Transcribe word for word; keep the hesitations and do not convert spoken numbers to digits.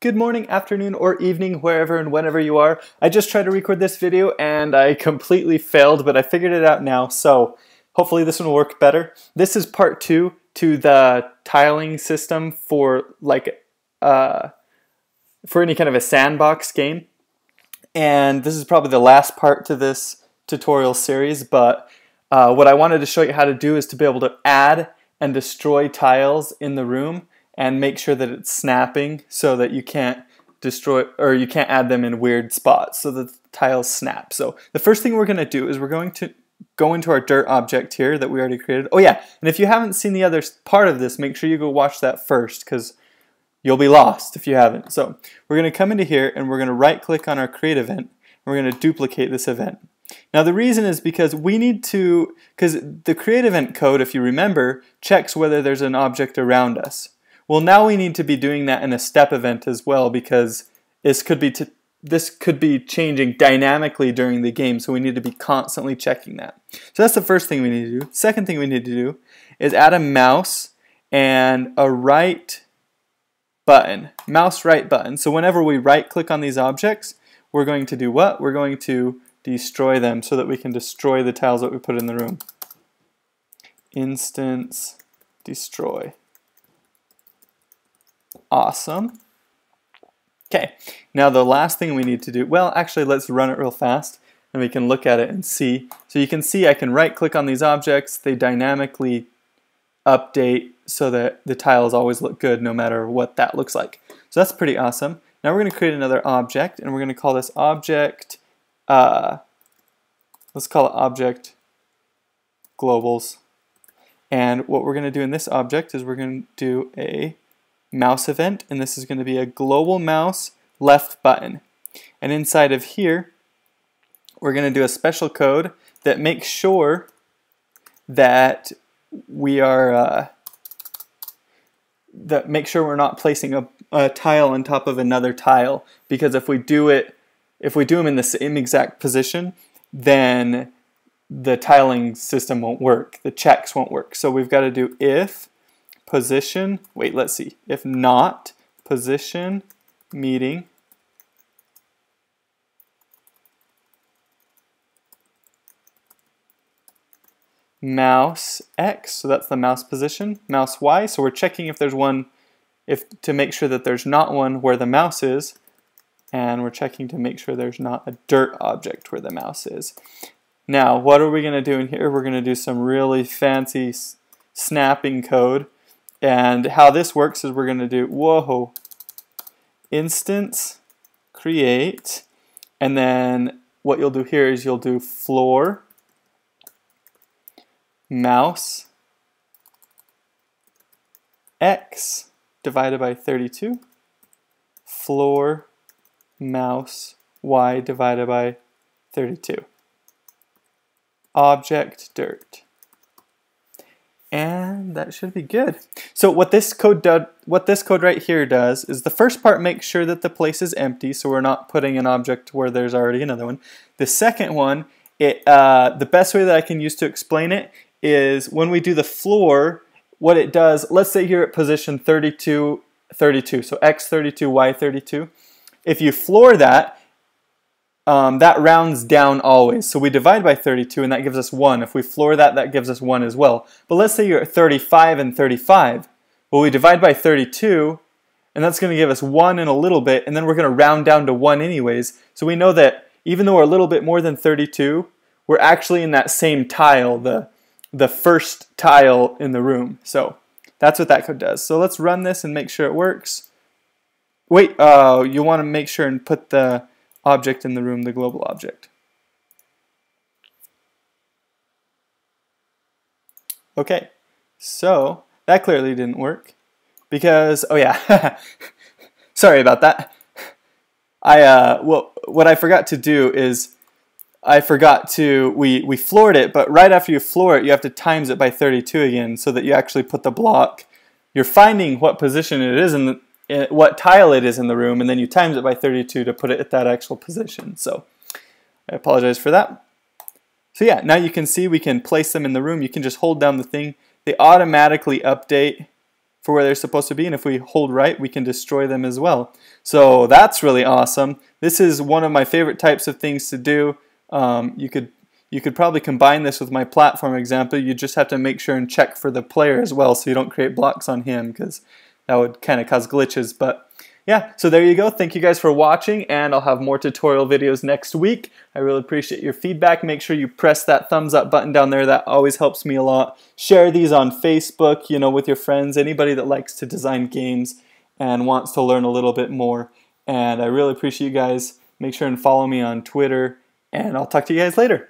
Good morning, afternoon, or evening, wherever and whenever you are. I just tried to record this video and I completely failed, but I figured it out now, so hopefully this one will work better. This is part two to the tiling system for like uh, for any kind of a sandbox game. And this is probably the last part to this tutorial series, but uh, what I wanted to show you how to do is to be able to add and destroy tiles in the room and make sure that it's snapping so that you can't destroy or you can't add them in weird spots so that the tiles snap. So the first thing we're going to do is we're going to go into our dirt object here that we already created. Oh yeah, and if you haven't seen the other part of this, make sure you go watch that first because you'll be lost if you haven't. So we're going to come into here and we're going to right click on our create event. And we're going to duplicate this event. Now the reason is because we need to, because the create event code, if you remember, checks whether there's an object around us. Well, now we need to be doing that in a step event as well because this could be t this could be changing dynamically during the game, so we need to be constantly checking that. So that's the first thing we need to do. Second thing we need to do is add a mouse and a right button, mouse right button. So whenever we right click on these objects, we're going to do what? We're going to destroy them so that we can destroy the tiles that we put in the room. Instance destroy. Awesome. Okay, now the last thing we need to do, well actually let's run it real fast and we can look at it and see. So you can see I can right click on these objects, they dynamically update so that the tiles always look good no matter what that looks like. So that's pretty awesome. Now we're going to create another object and we're going to call this object, uh, let's call it object globals. And what we're going to do in this object is we're going to do a mouse event, and this is going to be a global mouse left button. And inside of here, we're going to do a special code that makes sure that we are uh, that make sure we're not placing a, a tile on top of another tile. Because if we do it, if we do them in the same exact position, then the tiling system won't work. The checks won't work. So we've got to do if position, wait, let's see, if not position meeting mouse X, so that's the mouse position, mouse Y, so we're checking if there's one, if to make sure that there's not one where the mouse is, and we're checking to make sure there's not a dirt object where the mouse is. Now, what are we going to do in here? We're going to do some really fancy snapping code. And how this works is we're going to do, whoa, instance, create, and then what you'll do here is you'll do floor, mouse, x divided by thirty-two, floor, mouse, y divided by thirty-two, object, dirt. And that should be good. So what this code do, what this code right here does is the first part makes sure that the place is empty, so we're not putting an object where there's already another one. The second one, it uh, the best way that I can use to explain it is when we do the floor, what it does, let's say here at position thirty-two, thirty-two, so x thirty-two, y thirty-two. If you floor that, Um, that rounds down always. So we divide by thirty-two and that gives us one. If we floor that, that gives us one as well. But let's say you're at thirty-five and thirty-five. Well, we divide by thirty-two and that's going to give us one in a little bit, and then we're going to round down to one anyways. So we know that even though we're a little bit more than thirty-two, we're actually in that same tile, the, the first tile in the room. So that's what that code does. So let's run this and make sure it works. Wait, uh, you want to make sure and put the object in the room, the global object. Okay, so that clearly didn't work because, oh yeah, sorry about that. I, uh, well, what I forgot to do is I forgot to, we, we floored it, but right after you floor it, you have to times it by thirty-two again so that you actually put the block. You're finding what position it is in the what tile it is in the room, and then you times it by thirty-two to put it at that actual position. So I apologize for that. So yeah, now you can see we can place them in the room. You can just hold down the thing. They automatically update for where they're supposed to be, and if we hold right, we can destroy them as well. So that's really awesome. This is one of my favorite types of things to do. Um, you could you could probably combine this with my platform example. You just have to make sure and check for the player as well, so you don't create blocks on him, because that would kind of cause glitches. But yeah, so there you go. Thank you guys for watching, and I'll have more tutorial videos next week. I really appreciate your feedback. Make sure you press that thumbs up button down there. That always helps me a lot. Share these on Facebook, you know, with your friends, anybody that likes to design games and wants to learn a little bit more. And I really appreciate you guys. Make sure and follow me on Twitter, and I'll talk to you guys later.